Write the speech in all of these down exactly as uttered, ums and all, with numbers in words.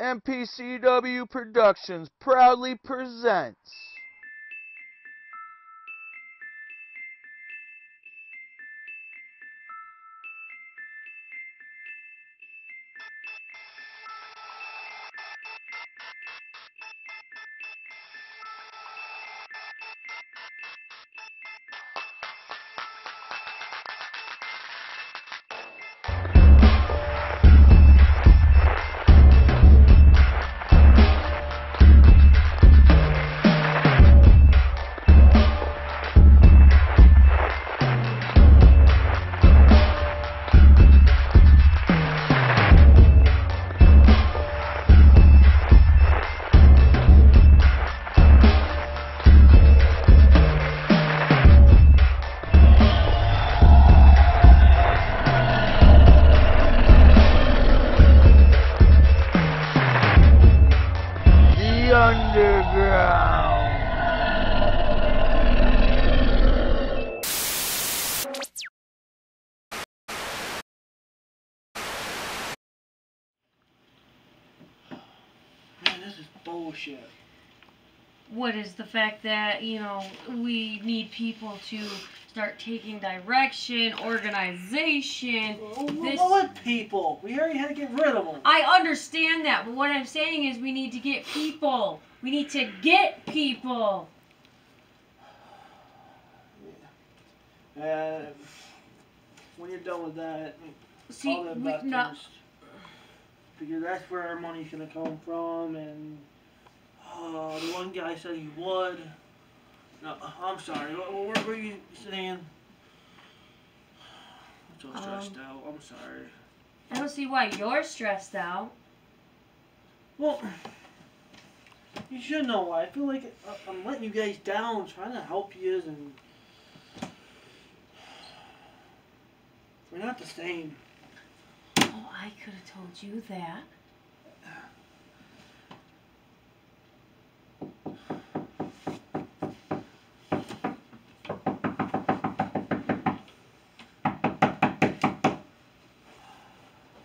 M P C W Productions proudly presents bullshit. What is the fact that, you know, we need people to start taking direction, organization. Well, this... what people? We already had to get rid of them. I understand that, but what I'm saying is we need to get people. We need to get people. Yeah. Uh, when you're done with that, see, all we, not... because that's where our money's gonna come from, and... Uh, the one guy said he would. No, I'm sorry. What, what were you saying? I'm so stressed um, out. I'm sorry. I don't see why you're stressed out. Well, you should know why. I feel like I'm letting you guys down, trying to help you, and we're not the same. Oh, I could have told you that.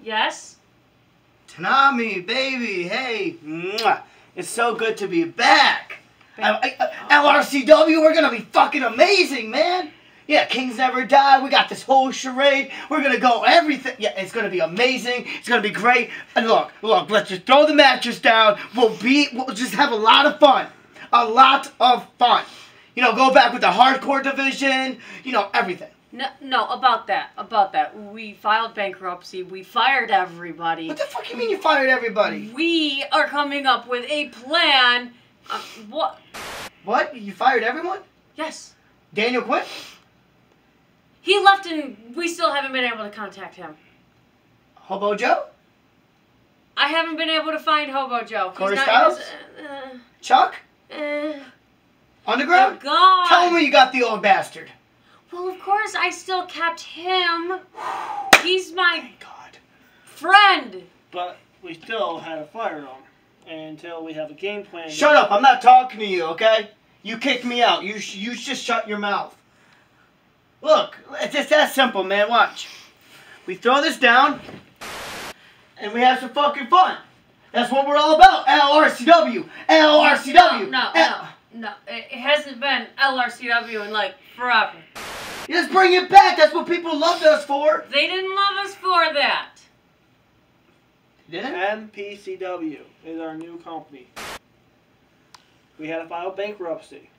Yes? Tanami, baby, hey. Mwah. It's so good to be back. I, I, I, L R C W, we're going to be fucking amazing, man. Yeah, Kings Never Die. We got this whole charade. We're going to go everything. Yeah, it's going to be amazing. It's going to be great. And look, look, let's just throw the mattress down. We'll be, we'll just have a lot of fun. A lot of fun. You know, go back with the hardcore division. You know, everything. No, no, about that, about that. We filed bankruptcy, we fired everybody. What the fuck you mean you fired everybody? We are coming up with a plan. Uh, what? What? You fired everyone? Yes. Daniel quit? He left and we still haven't been able to contact him. Hobo Joe? I haven't been able to find Hobo Joe. Corey Styles? Uh, uh, Chuck? Uh, Underground? God. Tell me you got the old bastard. Well, of course, I still kept him. He's my Thank God. friend. But we still had a fire on until we have a game plan. Shut up. I'm not talking to you, okay? You kicked me out. You, sh you just shut your mouth. Look, it's just that simple, man. Watch. We throw this down, and we have some fucking fun. That's what we're all about. L R C W. L R C W. No, no, no. No, it hasn't been L R C W in, like, forever. Just bring it back. That's what people loved us for. They didn't love us for that. They didn't? M P C W is our new company. We had to file bankruptcy.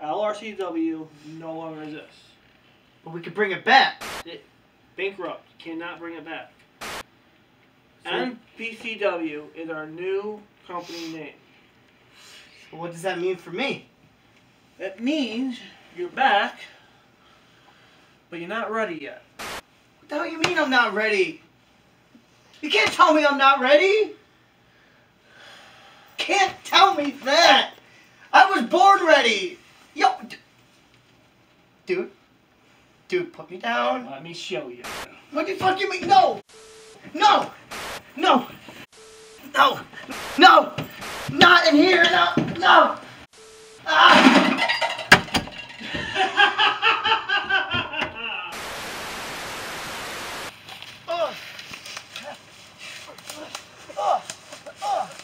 L R C W no longer exists. But we could bring it back. It, bankrupt cannot bring it back. So, M P C W is our new company name. But what does that mean for me? It means you're back, but you're not ready yet. What the hell you mean I'm not ready? You can't tell me I'm not ready. Can't tell me that. I was born ready. Yo, dude, dude, put me down. Let me show you. What the fuck you mean? No, no, no, no, no. Not in here, no, no! Ah. oh. Oh. Oh.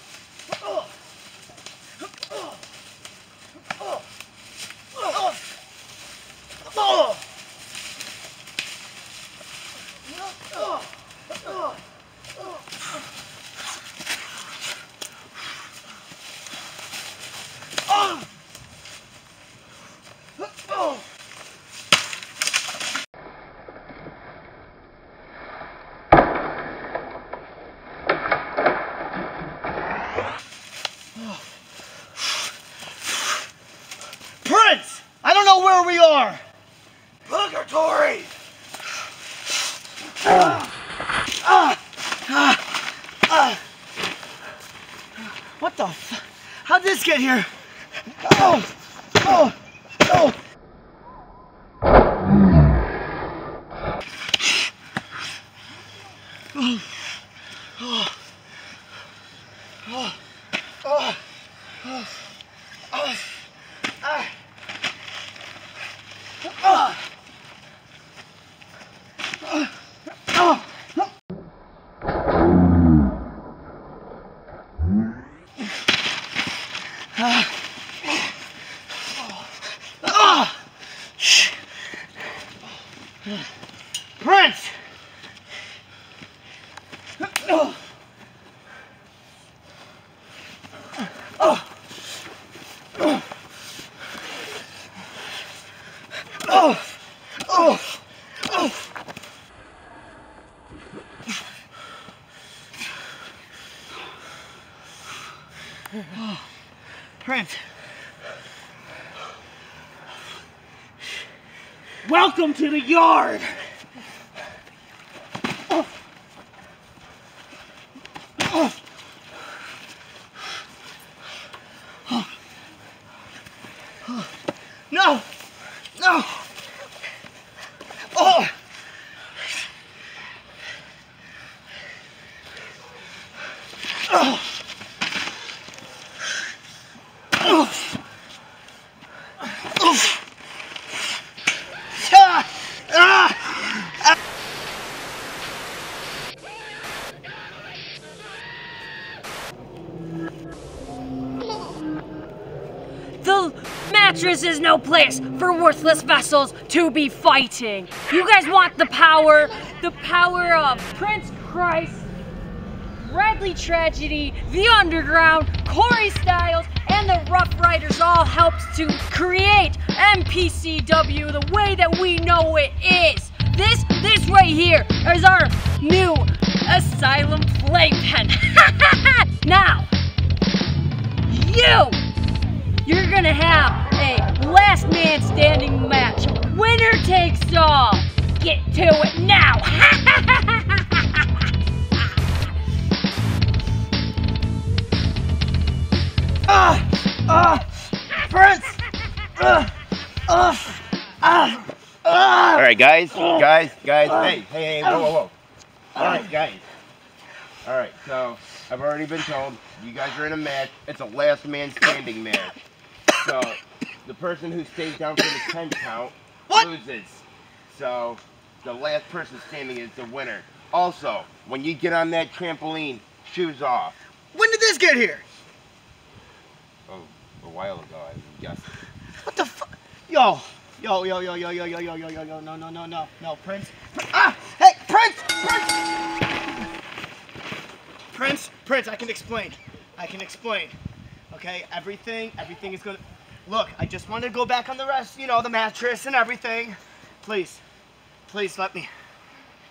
What the f? How'd this get here? Oh! Oh! Oh! Oh! Oh! Oh! Oh! Oh! Oh! Ah! Oh! Prince! Oh! Oh! Oh! Oh! Oh! Oh! Oh! Prince! Welcome to the yard! Oh. Oh. Oh. Oh. No! No! Oh! Oh! Mattress is no place for worthless vessels to be fighting. You guys want the power, the power of Prince Christ, Bradley Tragedy, the Underground, Corey Styles, and the Rough Riders all helps to create M P C W the way that we know it is. This, this right here is our new Asylum playpen. Now, you, you're gonna have a last man standing match. Winner takes all. Get to it now. Ah! Ah! Prince! Ah! Ah! Ah! Ah! All right, guys, guys, guys. Uh, hey, hey, hey! Whoa, whoa, whoa! All right, guys. All right, so I've already been told you guys are in a match. It's a last man standing match. So the person who stays down for the ten count what? loses. So the last person standing is the winner. Also, when you get on that trampoline, shoes off. When did this get here? Oh, a while ago, I guess. What the fuck? Yo, yo, yo, yo, yo, yo, yo, yo, yo, yo, yo, no, no, no, no, no, Prince. Ah, hey, Prince, Prince, Prince, Prince. I can explain. I can explain. Okay, everything, everything is gonna. Look, I just want to go back on the rest, you know, the mattress and everything. Please, please let me.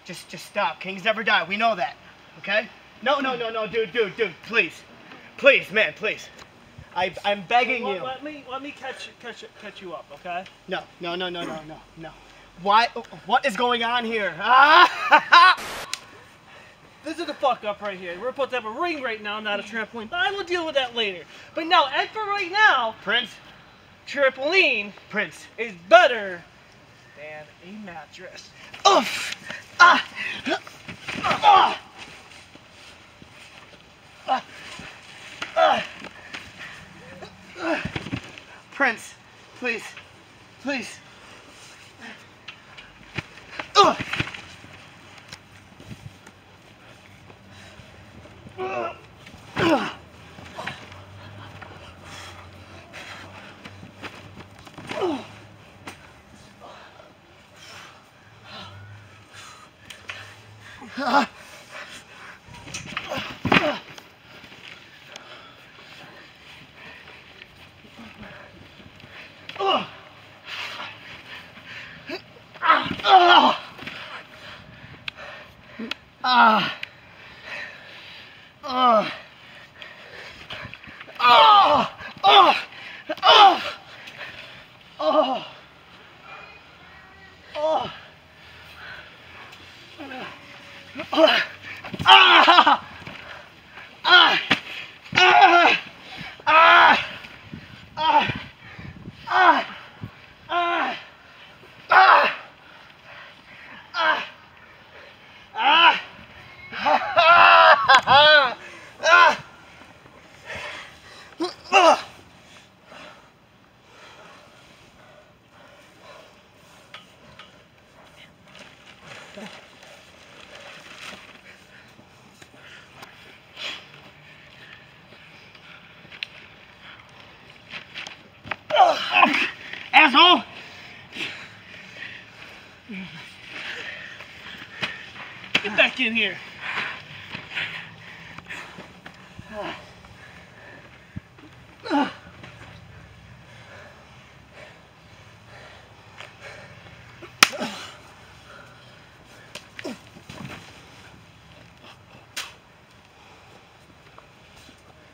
Just, just stop. Kings never die. We know that. Okay? No, no, no, no, dude, dude, dude. Please, please, man, please. I, I'm begging you. Let me, let me catch, catch, catch you up. Okay? No, no, no, no, no, no, no. Why? What is going on here? Ah! This is the fuck up right here. We're about to have a ring right now, not a trampoline. But I will deal with that later. But now, and for right now, Prince, trampoline, Prince is better than a mattress. Oh, ah, ah, ah, ah, ah. Prince, please, please. Oh. Ah! Ah! Ah! Ah! Ah! Ah! Ah! Ah! Ah! Ah! Ah! Ah! in here. Uh. Uh.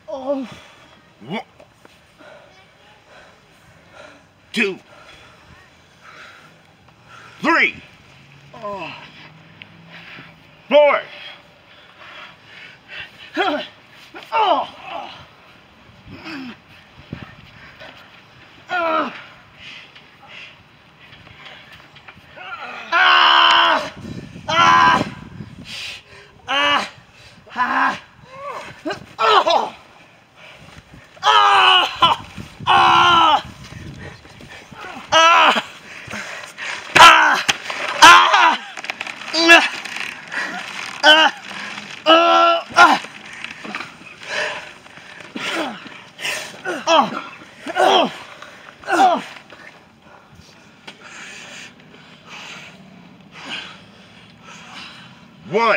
Oh. One. Two. Three. Oh. Four. Huh. Oh.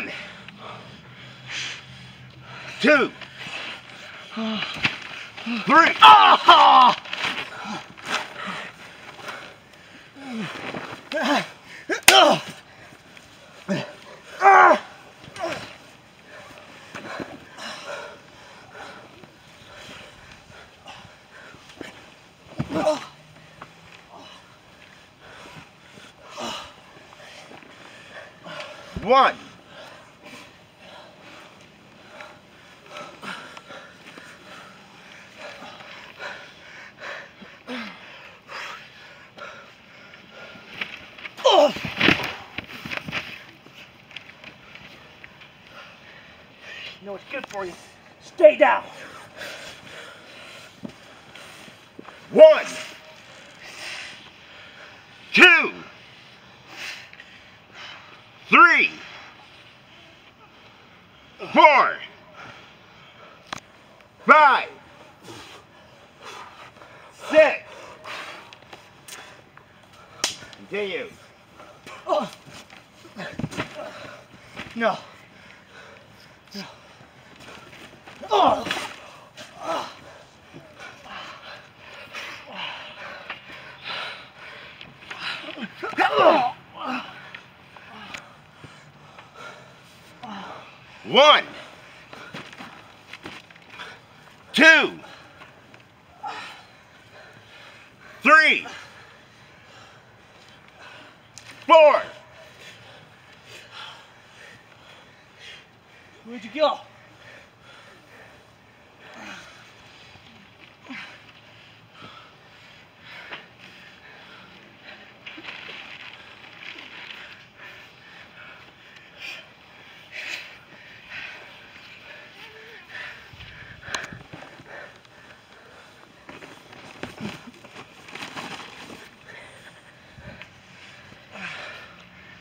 One, two, three. Oh! One. For you. Stay down. One, two, three, four, five, six. Continue. Oh. No. No. Oh! Oh. Oh. One, two, three, four. Where'd you go?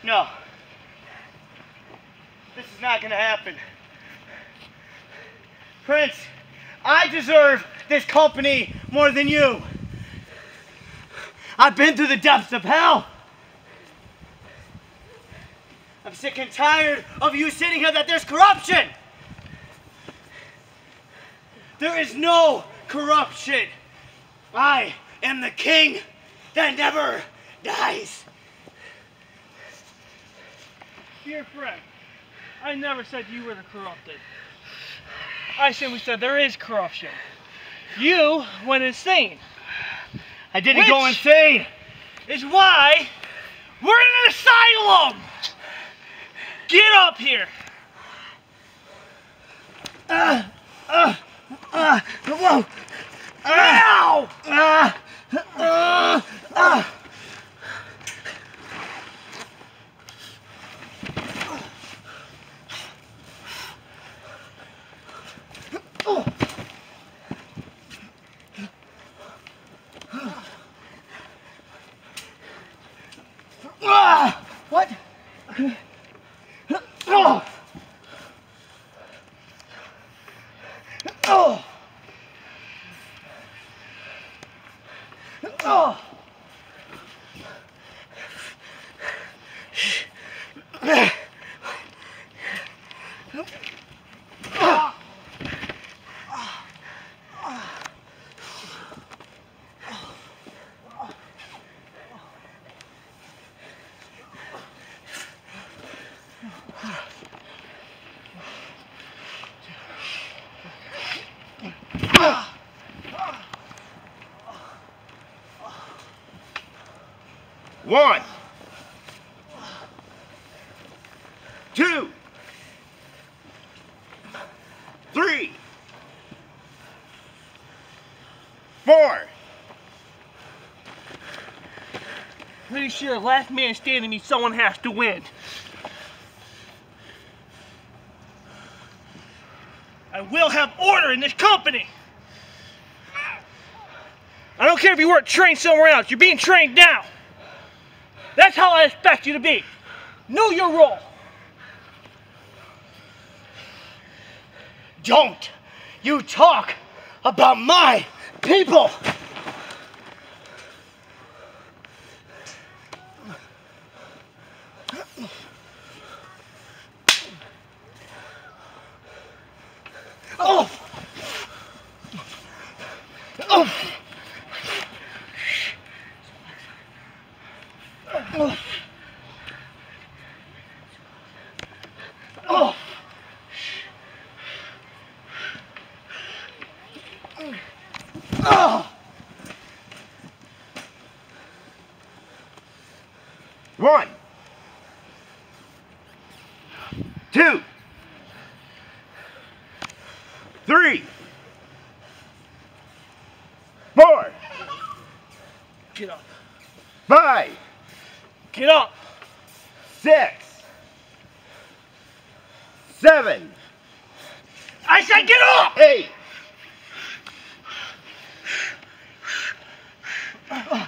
No, this is not going to happen. Prince, I deserve this company more than you. I've been through the depths of hell. I'm sick and tired of you sitting here that there's corruption. There is no corruption. I am the king that never dies. Dear friend, I never said you were the corrupted. I simply said there is corruption. You went insane. I didn't go insane. Is why we're in an asylum. Get up here. Uh, uh, uh, whoa. Ow! Uh, uh, uh. What? Oh. Oh. Oh. One, two, three, four. Pretty sure last man standing means someone has to win. I will have order in this company. I don't care if you weren't trained somewhere else. You're being trained now. That's how I expect you to be. Know your role. Don't you talk about my people. Oh! Oh! Oh! Oh! Oh! One, two, three, four, get up, five, get up, six, seven, I said get up, eight, uh, uh.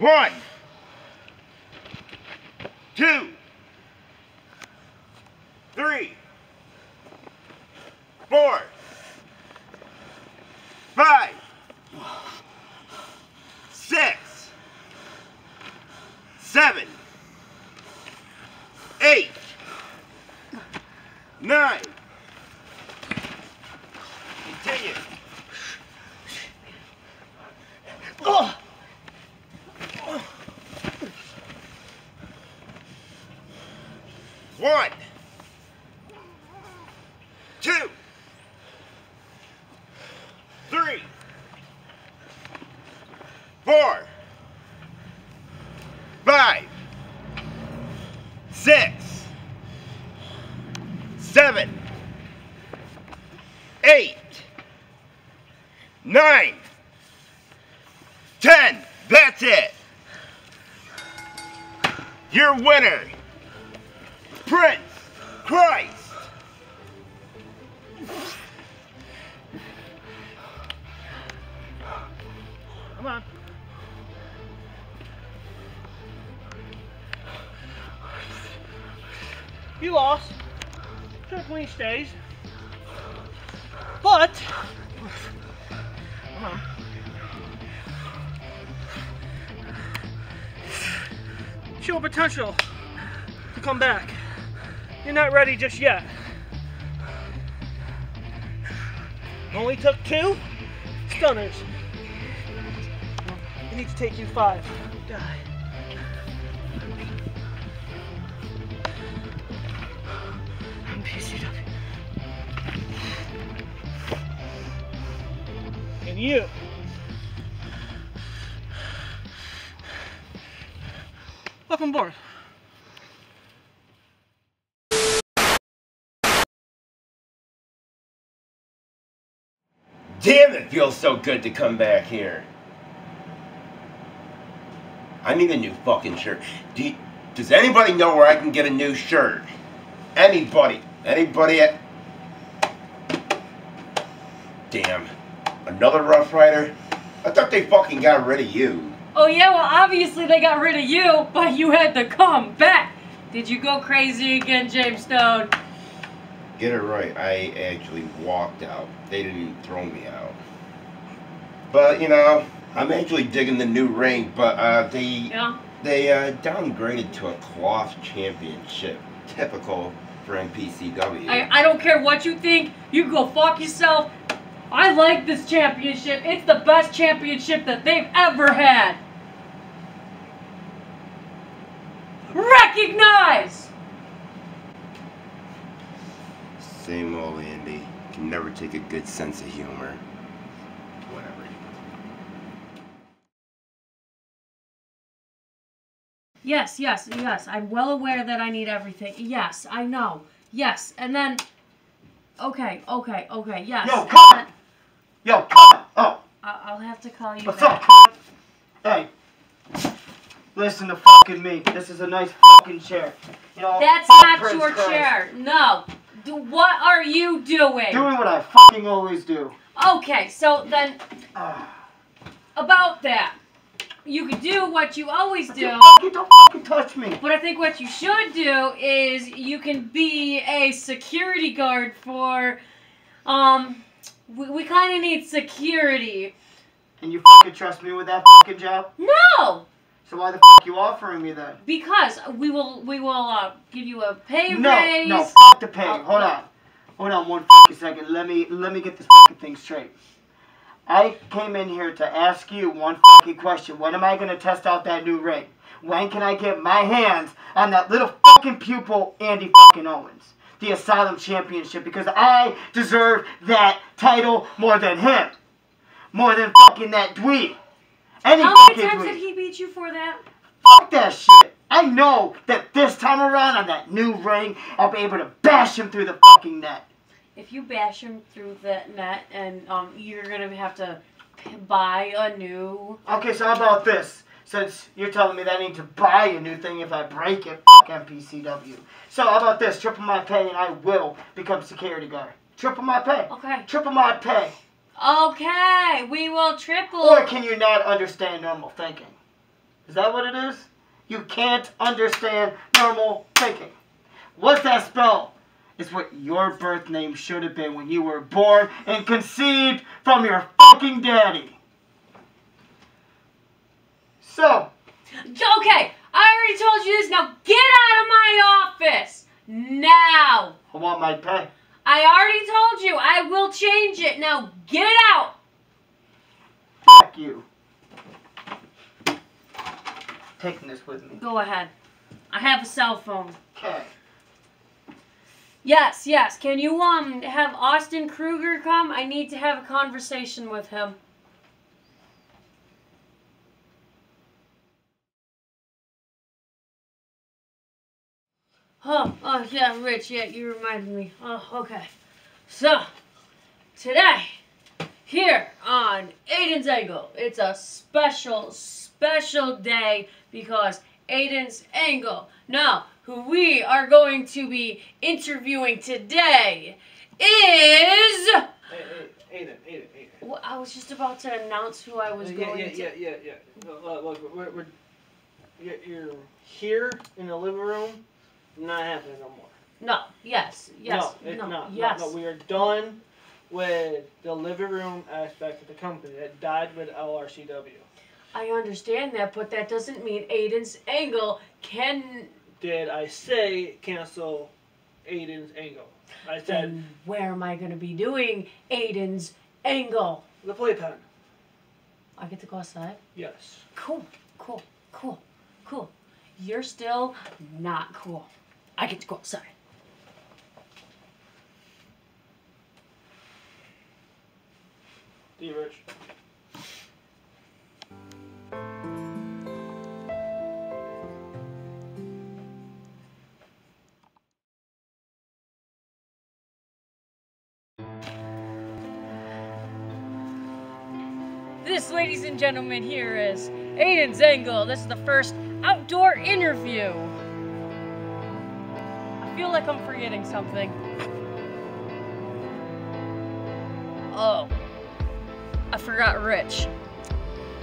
One, two, three, four, five, six, seven, eight, nine. Continue. Oh. One, two, three, four, five, six, seven, eight, nine, ten. That's it. Your winner. Prince Christ! Come on. You lost. Certainly stays. But come on. Show potential to come back. You're not ready just yet. Only took two stunners. It needs to take you five. Die. M P C W. And you. Up on board. Damn, it feels so good to come back here. I need a new fucking shirt. Do you, does anybody know where I can get a new shirt? Anybody? Anybody at... Damn. Another Rough Rider? I thought they fucking got rid of you. Oh yeah, well obviously they got rid of you, but you had to come back. Did you go crazy again, James Stone? Get it right, I actually walked out. They didn't throw me out. But, you know, I'm actually digging the new ring, but uh, they, yeah. they uh, downgraded to a cloth championship. Typical for N P C W. I, I don't care what you think. You go fuck yourself. I like this championship. It's the best championship that they've ever had. Rick! recognize! Same old Andy. Can never take a good sense of humor. Whatever. Yes, yes, yes. I'm well aware that I need everything. Yes, I know. Yes, and then... Okay, okay, okay, yes. Yo, come then... Yo, come Oh! I'll have to call you What's back. What's up, Hey. Listen to fucking me. This is a nice fucking chair. You know, that's not Prince your Christ. chair. No. Do, what are you doing? Doing what I fucking always do. Okay, so then... about that. You can do what you always do. Don't fucking, don't fucking touch me. But I think what you should do is you can be a security guard for... Um... We, we kind of need security. And you fucking trust me with that fucking job? No! So why the fuck you offering me then? Because we will we will uh, give you a pay no, raise. No, no, fuck the pay. Oh, Hold no. on. Hold on one fucking second. Let me let me get this fucking thing straight. I came in here to ask you one fucking question. When am I going to test out that new rig? When can I get my hands on that little fucking pupil Andy fucking Owens? The Asylum Championship, because I deserve that title more than him. More than fucking that dweeb. Any How many times did he beat you for that? Fuck that shit. I know that this time around on that new ring, I'll be able to bash him through the fucking net. If you bash him through that net, and um, you're going to have to buy a new... Okay, so how about this? Since you're telling me that I need to buy a new thing if I break it, fuck M P C W. So how about this? Triple my pay and I will become security guard. Triple my pay. Okay. Triple my pay. Okay, we will triple. Or can you not understand normal thinking? Is that what it is? You can't understand normal thinking. What's that spell? It's what your birth name should have been when you were born and conceived from your fucking daddy. So. Okay, I already told you this. Now get out of my office. Now. I want my pay. I already told you. I will change it. Now get out. Fuck you. Taking this with me. Go ahead. I have a cell phone. Okay. Yes, yes. Can you um have Austin Kruger come? I need to have a conversation with him. Oh, oh, yeah, Rich, yeah, you reminded me. Oh, okay. So, today, here on Aiden's Angle, it's a special, special day because Aiden's Angle, now, who we are going to be interviewing today, is... Hey, hey, Aiden, Aiden, Aiden. Well, I was just about to announce who I was uh, yeah, going yeah, to... Yeah, yeah, yeah, yeah. Look, look we're, we're, you're here in the living room. Not happening no more. No. Yes. Yes. No. It, no, no yes. No, no. We are done with the living room aspect of the company that died with L R C W. I understand that, but that doesn't mean Aiden's Angle can. Did I say cancel Aiden's Angle? I said. And where am I going to be doing Aiden's Angle? The playpen. I get to go outside. Yes. Cool. Cool. Cool. Cool. You're still not cool. I get to go outside. See you, Rich. This, ladies and gentlemen, here is Aidan Zengel. This is the first outdoor interview. I feel like I'm forgetting something. Oh, I forgot Rich.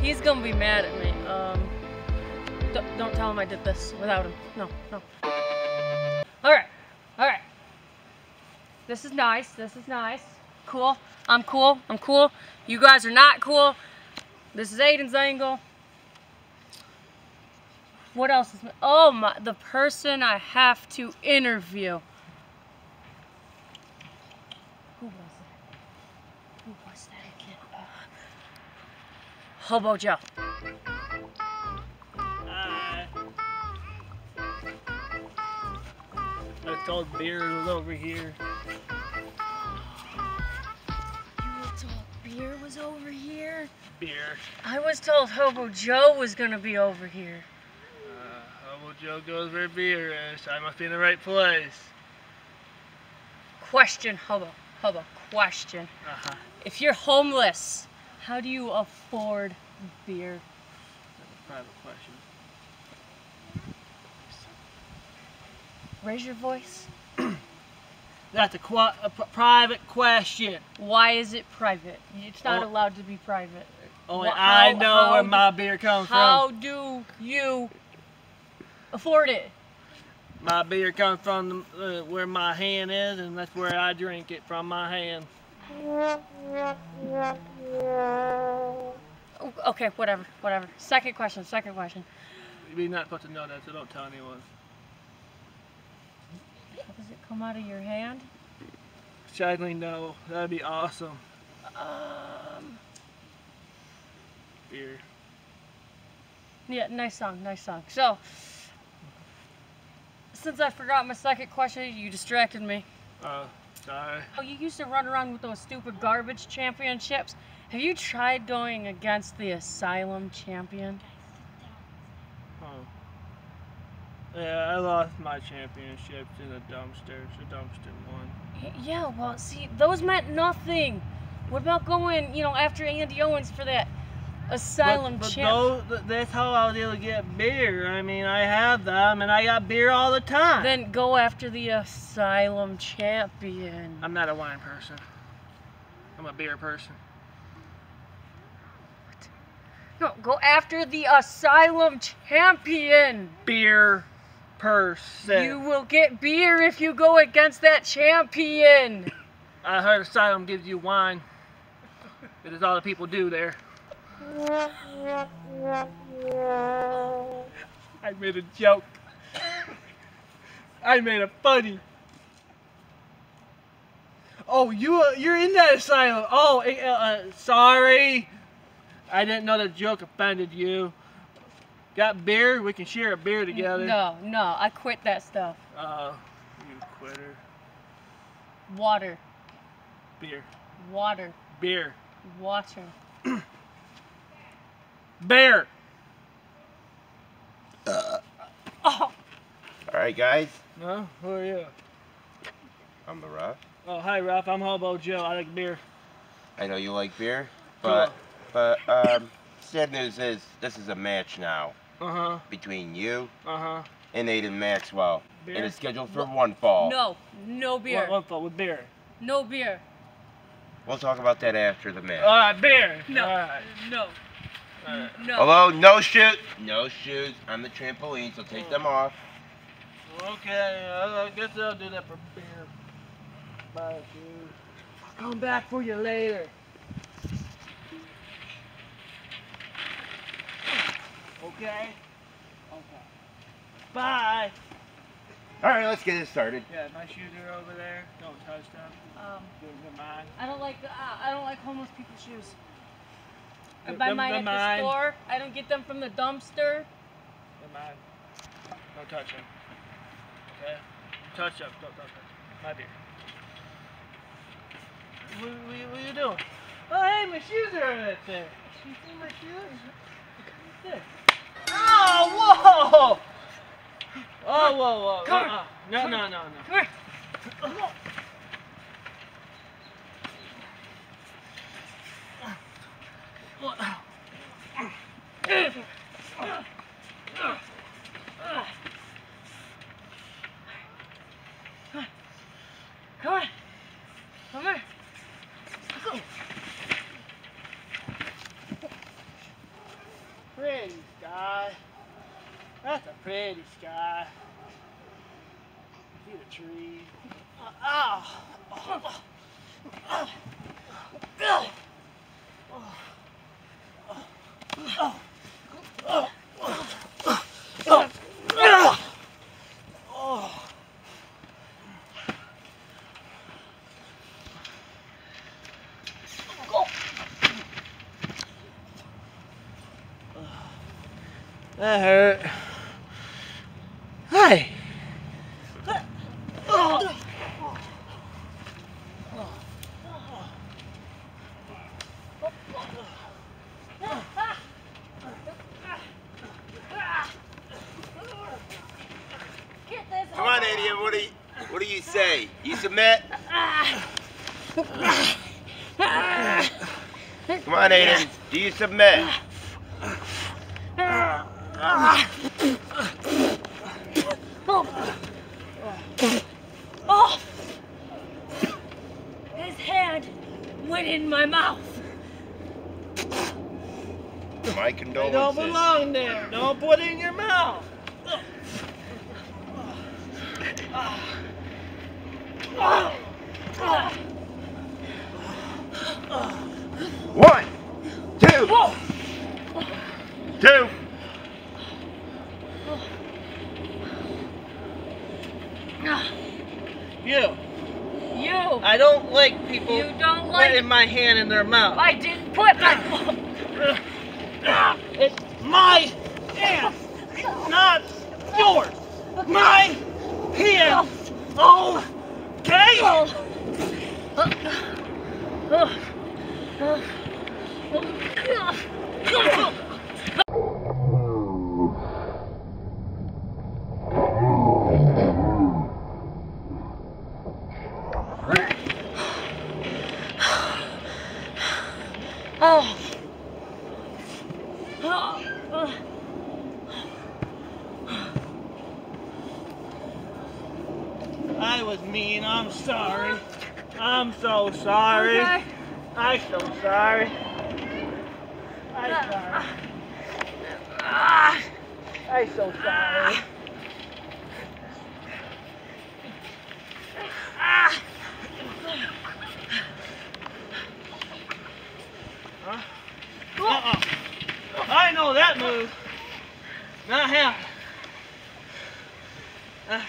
He's gonna be mad at me. Um, don't, don't tell him I did this without him. No, no. All right, all right. This is nice, this is nice. Cool, I'm cool, I'm cool. You guys are not cool. This is Aiden's Angle. What else is... Oh, my... The person I have to interview. Who was that? Who was that again? Uh, Hobo Joe. Uh, cold beer over here. You were told beer was over here? Beer. I was told Hobo Joe was going to be over here. Uh, Hobo Joe goes where beer is. I must be in the right place. Question, Hobo. Hobo, question. Uh-huh. If you're homeless, how do you afford beer? That's a private question. Raise your voice. That's a, qu a pr private question. Why is it private? It's not oh, allowed to be private. Only Wh I how, know how where do, my beer comes how from. How do you afford it? My beer comes from the, uh, where my hand is, and that's where I drink it, from my hand. Okay, whatever, whatever. Second question, second question. You're not supposed to know that, so don't tell anyone. Does it come out of your hand? Sadly, no. That'd be awesome. Um. Beer. Yeah, nice song, nice song. So, since I forgot my second question, you distracted me. Uh, sorry. Oh, you used to run around with those stupid garbage championships. Have you tried going against the Asylum Champion? Yeah, I lost my championships in a dumpster. It's a dumpster one. Yeah, well, see, those meant nothing. What about going, you know, after Andy Owens for that Asylum but, but champ? Those, that's how I was able to get beer. I mean, I have them, and I got beer all the time. Then go after the Asylum Champion. I'm not a wine person. I'm a beer person. What? No, go after the Asylum Champion. Beer. Percent. You will get beer if you go against that champion. I heard Asylum gives you wine. It is all the people do there. I made a joke. I made a funny. Oh, you uh, you're in that asylum. Oh, uh, uh, sorry. I didn't know the joke offended you. Got beer? We can share a beer together. No, no, I quit that stuff. Oh, uh, you quitter. Water. Beer. Water. Beer. Water. Bear. Uh. Oh. All right, guys. Huh? Who are you? I'm the Ralph. Oh, hi, Ralph. I'm Hobo Joe. I like beer. I know you like beer, but cool. but um. Sad news is this is a match now uh-huh. between you uh-huh. and Aiden Maxwell, beer? And it's scheduled for one fall. No, no beer. One, one fall with beer. No beer. We'll talk about that after the match. All right, beer. No, All right. no, All right. no. Hello, no shoes. No shoes on the trampoline, so take oh. them off. Okay, I guess I'll do that for beer. Bye, dude. I'll come back for you later. Okay? Okay. Bye! Alright, let's get this started. Yeah, my shoes are over there. Don't touch them. Um, they're mine. I don't like the, uh, I don't like homeless people's shoes. I buy mine at the store. I don't get them from the dumpster. They're mine. Don't touch them. Okay? Don't touch them. Don't, don't touch them. My dear. What, what, what are you doing? Oh, hey, my shoes are over there. You see my shoes? Look at this. Oh, whoa! Oh, whoa, whoa. Come uh, uh, no, no, no, no. Come here. Oh. Come on. Come on. Come here. Go. Pretty sky. That's a pretty sky. See the tree. Oh, oh, oh, oh, oh, oh, oh, oh, oh. That hurt. Hey. Oh. say? You submit? Come on, Aiden. Do you submit? Oh! His hand went in my mouth. My condolences. They don't belong there. Don't put it in your mouth. One, two, two. You. You. I don't like people you don't like putting my hand in their mouth. I didn't put my... It's my hand, not yours. My hand. Okay? Oh. I was mean, I'm sorry. I'm so sorry. Okay. I'm so sorry. I'm sorry. I'm so sorry. Huh? Uh-uh. I know that move. Not him. Uh.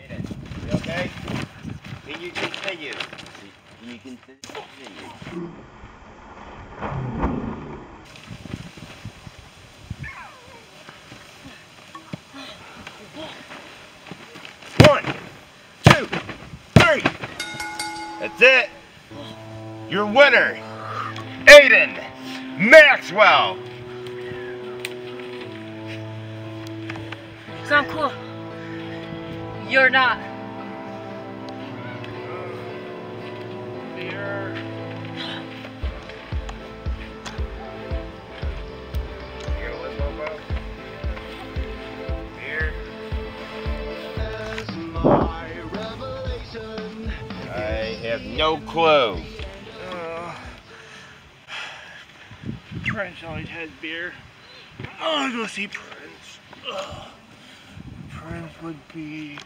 Aiden, you okay? Can you continue? Can you continue? One, two, three. That's it. Your winner, Aidan Maxwell. So I'm cool. You're not. You're. I have no clue. Prince always has beer. I'll go see Prince. Ugh. Prince would be...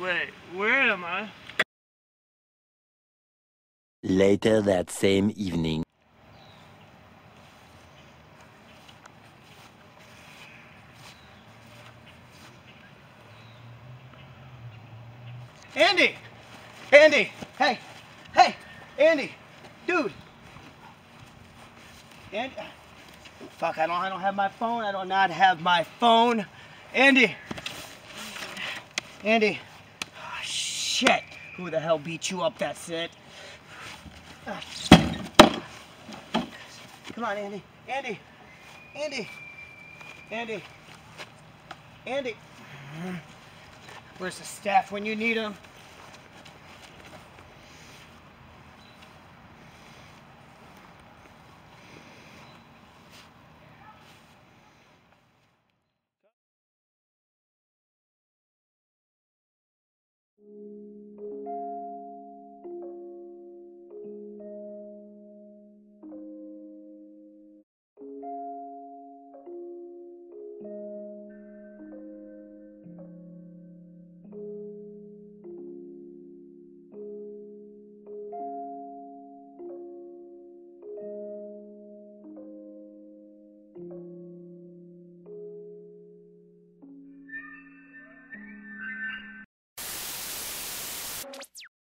Wait, where am I? Later that same evening. Andy! Andy! Hey! Hey! Andy! Dude! And fuck, I don't, I don't have my phone. I do not have my phone. Andy, Andy, oh, shit. Who the hell beat you up? That's it. Oh. Come on, Andy, Andy, Andy, Andy, Andy. Where's the staff when you need them? Thank you.